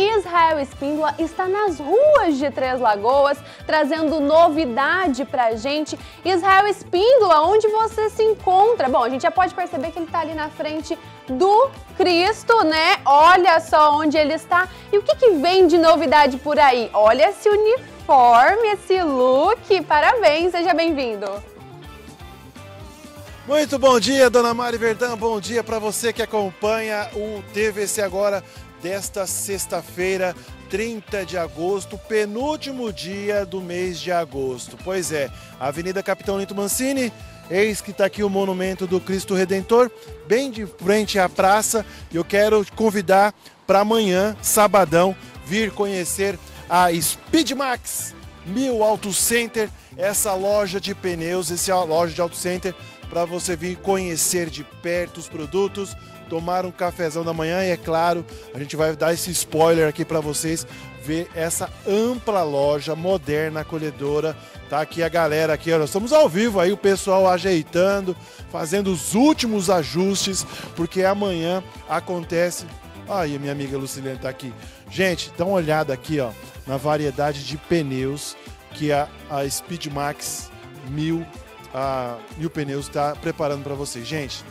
Israel Espíndola está nas ruas de Três Lagoas, trazendo novidade pra gente. Israel Espíndola, onde você se encontra? Bom, a gente já pode perceber que ele está ali na frente do Cristo, né? Olha só onde ele está. E o que que vem de novidade por aí? Olha esse uniforme, esse look. Parabéns, seja bem-vindo. Muito bom dia, dona Mari Verdão, bom dia para você que acompanha o TVC Agora desta sexta-feira, 30 de agosto, penúltimo dia do mês de agosto. Pois é, Avenida Capitão Lito Mancini, eis que está aqui o monumento do Cristo Redentor, bem de frente à praça, e eu quero te convidar para amanhã, sabadão, vir conhecer a Speedmax Mil Auto Center, essa loja de pneus, essa loja de Auto Center, para você vir conhecer de perto os produtos, tomar um cafezão da manhã e, é claro, a gente vai dar esse spoiler aqui para vocês ver essa ampla loja moderna, acolhedora. Tá aqui a galera aqui, ó, nós estamos ao vivo aí, o pessoal ajeitando, fazendo os últimos ajustes, porque amanhã acontece... Aí, minha amiga Lucilene tá aqui. Gente, dá uma olhada aqui, ó, na variedade de pneus que a Speedmax Mil Pneus está preparando para vocês. Gente,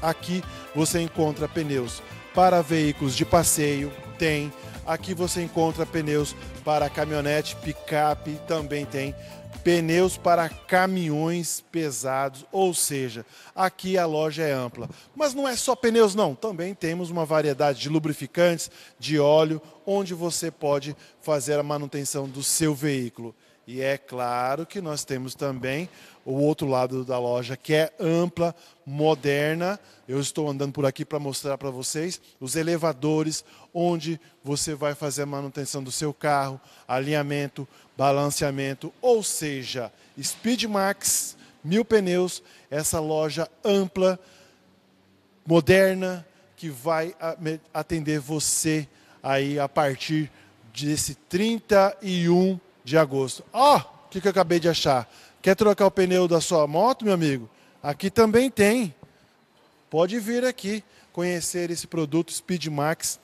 aqui você encontra pneus para veículos de passeio, tem. Aqui você encontra pneus para caminhonete, picape, também tem. Pneus para caminhões pesados, ou seja, aqui a loja é ampla. Mas não é só pneus não, também temos uma variedade de lubrificantes, de óleo, onde você pode fazer a manutenção do seu veículo. E é claro que nós temos também o outro lado da loja, que é ampla, moderna. Eu estou andando por aqui para mostrar para vocês os elevadores, onde você vai fazer a manutenção do seu carro, alinhamento, balanceamento. Ou seja, Speedmax, Mil Pneus, essa loja ampla, moderna, que vai atender você aí a partir desse 31 de agosto. Ó, o que eu acabei de achar? Quer trocar o pneu da sua moto, meu amigo? Aqui também tem. Pode vir aqui conhecer esse produto Speedmax,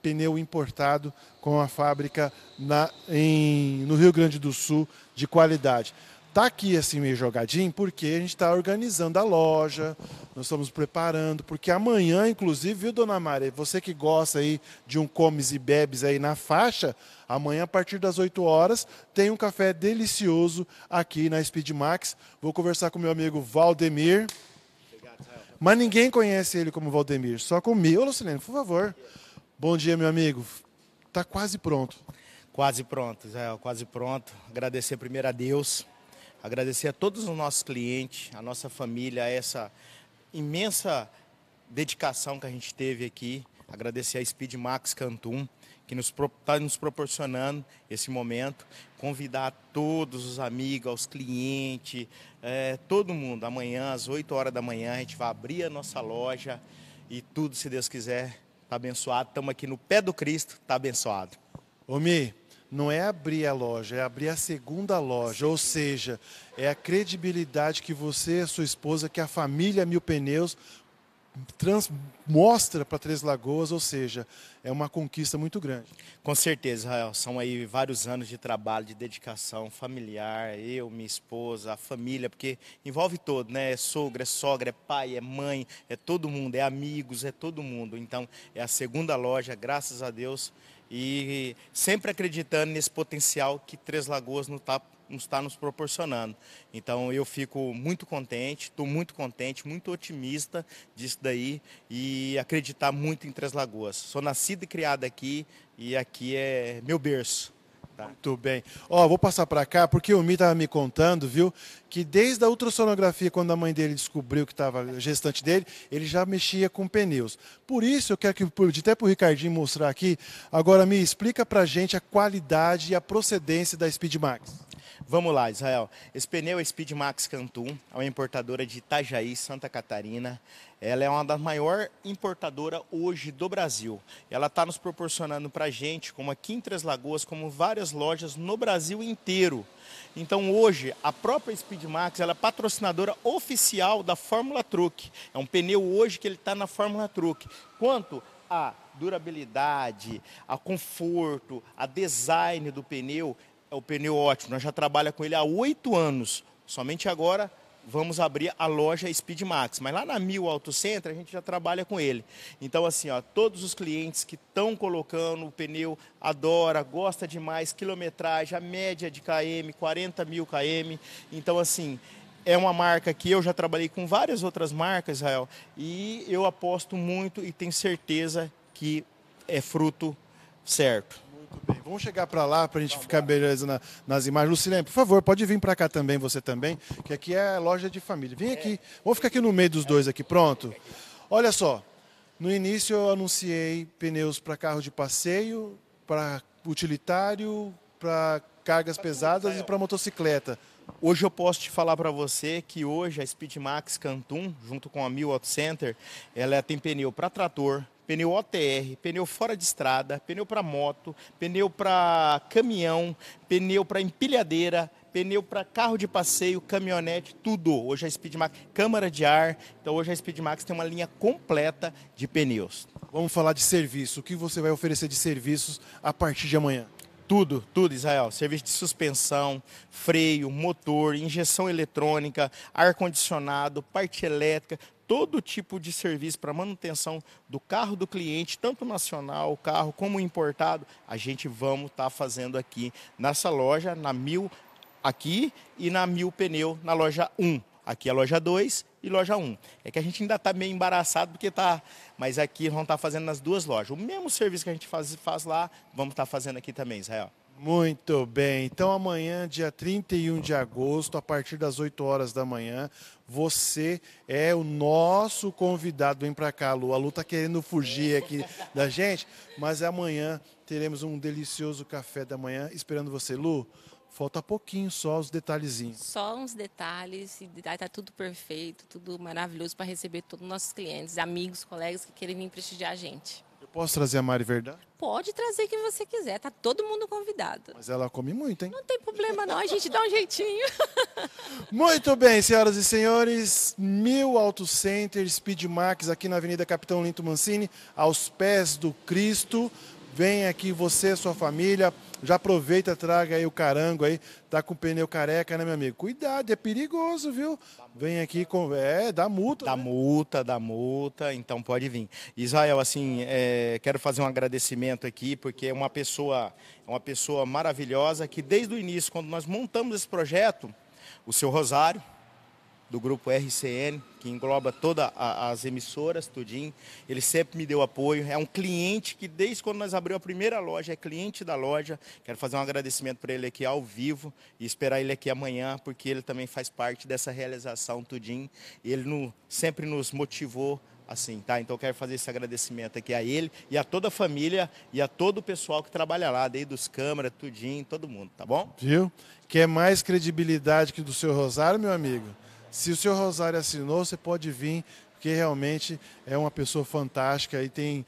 pneu importado com a fábrica no Rio Grande do Sul, de qualidade. Tá aqui assim meio jogadinho porque a gente está organizando a loja, nós estamos preparando, porque amanhã, inclusive, viu, dona Mari, você que gosta aí de um comes e bebes aí na faixa, amanhã a partir das 8 horas tem um café delicioso aqui na Speedmax. Vou conversar com meu amigo Valdemir, mas ninguém conhece ele como Valdemir, só comigo. Ô Lucilene, por favor. Bom dia, meu amigo. Tá quase pronto. Quase pronto, Israel, quase pronto. Agradecer primeiro a Deus. Agradecer a todos os nossos clientes, a nossa família, essa imensa dedicação que a gente teve aqui. Agradecer a Speedmax Cantum, que está nos proporcionando esse momento. Convidar todos os amigos, aos clientes, todo mundo. Amanhã, às 8 horas da manhã, a gente vai abrir a nossa loja e tudo, se Deus quiser, está abençoado. Estamos aqui no pé do Cristo, está abençoado. Omi. Não é abrir a loja, é abrir a segunda loja, ou seja, é a credibilidade que você, a sua esposa, que a família Mil Pneus mostra para Três Lagoas, ou seja, é uma conquista muito grande. Com certeza, Israel, são aí vários anos de trabalho, de dedicação familiar, eu, minha esposa, a família, porque envolve todo, né? É sogra, é sogra, é pai, é mãe, é todo mundo, é amigos, é todo mundo. Então, é a segunda loja, graças a Deus. E sempre acreditando nesse potencial que Três Lagoas está nos proporcionando. Então eu fico muito contente, estou muito contente, muito otimista disso daí e acreditar muito em Três Lagoas. Sou nascido e criado aqui e aqui é meu berço. Tá. Muito bem. Ó, vou passar para cá, porque o Mi estava me contando, viu, que desde a ultrassonografia, quando a mãe dele descobriu que estava gestante dele, ele já mexia com pneus. Por isso, eu quero que, até para o Ricardinho mostrar aqui, agora, Mi, explica para a gente a qualidade e a procedência da Speedmax. Vamos lá, Israel. Esse pneu é Speedmax Cantum, é uma importadora de Itajaí, Santa Catarina. Ela é uma das maiores importadoras hoje do Brasil. Ela está nos proporcionando para a gente, como aqui em Três Lagoas, como várias lojas no Brasil inteiro. Então hoje, a própria Speedmax, ela é patrocinadora oficial da Fórmula Truque. É um pneu hoje que ele está na Fórmula Truque. Quanto a durabilidade, a conforto, a design do pneu. É o pneu ótimo, nós já trabalhamos com ele há 8 anos. Somente agora vamos abrir a loja Speedmax, mas lá na Mil Auto Center a gente já trabalha com ele. Então assim, ó, todos os clientes que estão colocando o pneu, adora, gosta demais, quilometragem, a média de KM, 40 mil KM. Então assim, é uma marca que eu já trabalhei com várias outras marcas, Israel, e eu aposto muito e tenho certeza que é fruto certo. Muito bem, vamos chegar para lá para a gente ficar beleza nas imagens. Lucilene, por favor, pode vir para cá também, você também, que aqui é loja de família. Vem aqui, vamos ficar aqui no meio dos dois aqui, pronto? Olha só, no início eu anunciei pneus para carro de passeio, para utilitário, para cargas pesadas e para motocicleta. Hoje eu posso te falar para você que hoje a Speedmax Cantum, junto com a Mil Auto Center, ela tem pneu para trator, pneu OTR, pneu fora de estrada, pneu para moto, pneu para caminhão, pneu para empilhadeira, pneu para carro de passeio, caminhonete, tudo. Hoje a Speedmax, câmara de ar, então hoje a Speedmax tem uma linha completa de pneus. Vamos falar de serviço, o que você vai oferecer de serviços a partir de amanhã? Tudo, tudo, Israel. Serviço de suspensão, freio, motor, injeção eletrônica, ar-condicionado, parte elétrica, todo tipo de serviço para manutenção do carro do cliente, tanto nacional, carro, como importado, a gente vamos estar fazendo aqui nessa loja, na Mil aqui e na Mil Pneu, na loja 1. Aqui é a loja 2 e loja 1. É que a gente ainda está meio embaraçado, porque tá, mas aqui vamos estar fazendo nas duas lojas. O mesmo serviço que a gente faz lá, vamos estar fazendo aqui também, Israel. Muito bem, então amanhã, dia 31 de agosto, a partir das 8 horas da manhã, você é o nosso convidado. Vem pra cá, Lu. A Lu tá querendo fugir aqui da gente, mas amanhã teremos um delicioso café da manhã esperando você, Lu. Falta pouquinho, só os detalhezinhos. Só uns detalhes, e tá tudo perfeito, tudo maravilhoso para receber todos os nossos clientes, amigos, colegas que querem vir prestigiar a gente. Eu posso trazer a Mari Verdão? Pode trazer quem você quiser, tá todo mundo convidado. Mas ela come muito, hein? Não tem problema não, a gente dá um jeitinho. Muito bem, senhoras e senhores, Mil Auto Center, Speedmax, aqui na Avenida Capitão Lito Mancini, aos pés do Cristo. Vem aqui você, sua família, já aproveita, traga aí o carango aí, tá com o pneu careca, né, meu amigo? Cuidado, é perigoso, viu? Vem aqui, dá multa. Dá, né? dá multa, então pode vir. Israel, assim, quero fazer um agradecimento aqui, porque é uma pessoa maravilhosa, que desde o início, quando nós montamos esse projeto, o seu Rosário, do grupo RCN, que engloba todas as emissoras, tudinho. Ele sempre me deu apoio. É um cliente que, desde quando nós abrimos a primeira loja, é cliente da loja. Quero fazer um agradecimento para ele aqui ao vivo e esperar ele aqui amanhã, porque ele também faz parte dessa realização, tudinho. Ele sempre nos motivou assim, tá? Então, eu quero fazer esse agradecimento aqui a ele e a toda a família e a todo o pessoal que trabalha lá, desde os câmeras, tudinho, todo mundo, tá bom? Viu? Quer mais credibilidade que do seu Rosário, meu amigo? Se o senhor Rosário assinou, você pode vir, porque realmente é uma pessoa fantástica e tem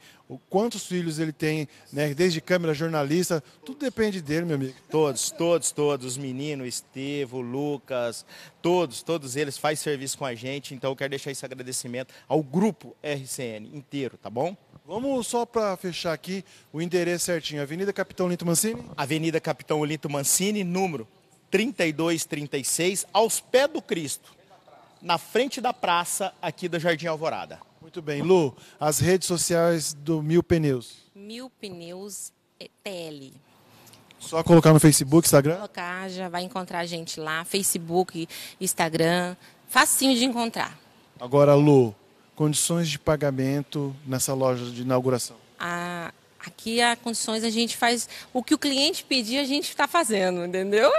quantos filhos ele tem, né? Desde câmera, jornalista, tudo depende dele, meu amigo. Todos, os meninos, Estevão, Lucas, todos eles fazem serviço com a gente, então eu quero deixar esse agradecimento ao grupo RCN inteiro, tá bom? Vamos só para fechar aqui o endereço certinho, Avenida Capitão Lito Mancini? Avenida Capitão Lito Mancini, número 3236, aos pés do Cristo. Na frente da praça aqui do Jardim Alvorada. Muito bem. Lu, as redes sociais do Mil Pneus. Mil Pneus TL. Só colocar no Facebook, Instagram? Só colocar, já vai encontrar a gente lá. Facebook, Instagram, facinho de encontrar. Agora, Lu, condições de pagamento nessa loja de inauguração? Aqui a condições a gente faz o que o cliente pedir, a gente está fazendo, entendeu?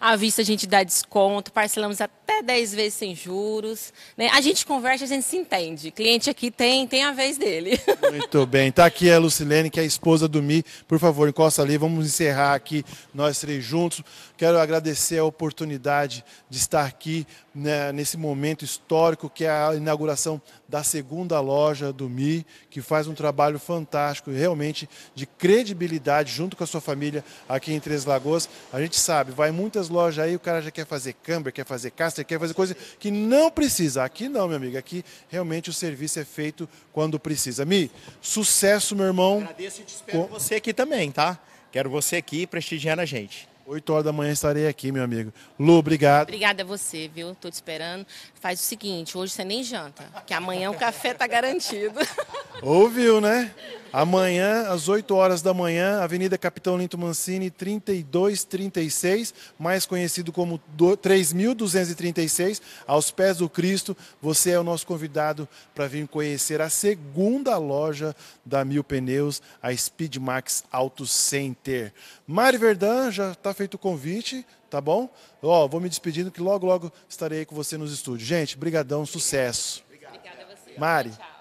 À vista a gente dá desconto, parcelamos até 10 vezes sem juros, né? A gente conversa, a gente se entende. Cliente aqui tem a vez dele. Muito bem. Tá aqui a Lucilene, que é a esposa do Mi. Por favor, encosta ali, vamos encerrar aqui nós três juntos. Quero agradecer a oportunidade de estar aqui, né, nesse momento histórico que é a inauguração da segunda loja do Mi, que faz um trabalho fantástico, realmente de credibilidade junto com a sua família aqui em Três Lagoas. A gente sabe, vai muitas lojas aí, o cara já quer fazer câmbio, quer fazer caixa, você quer fazer coisa que não precisa. Aqui não, meu amigo. Aqui realmente o serviço é feito quando precisa. Mi, sucesso, meu irmão. Agradeço e te espero você aqui também, tá? Quero você aqui prestigiando a gente. 8 horas da manhã estarei aqui, meu amigo. Lu, obrigado. Obrigada a você, viu? Tô te esperando. Faz o seguinte, hoje você nem janta, que amanhã o café tá garantido. Ouviu, né? Amanhã, às 8 horas da manhã, Avenida Capitão Lito Mancini, 3236, mais conhecido como 3236, aos pés do Cristo. Você é o nosso convidado para vir conhecer a segunda loja da Mil Pneus, a Speedmax Auto Center. Mari Verdão, já está feito o convite, tá bom? Ó, vou me despedindo que logo, logo estarei aí com você nos estúdios. Gente, brigadão, sucesso. Obrigada a você. Mari. Tchau.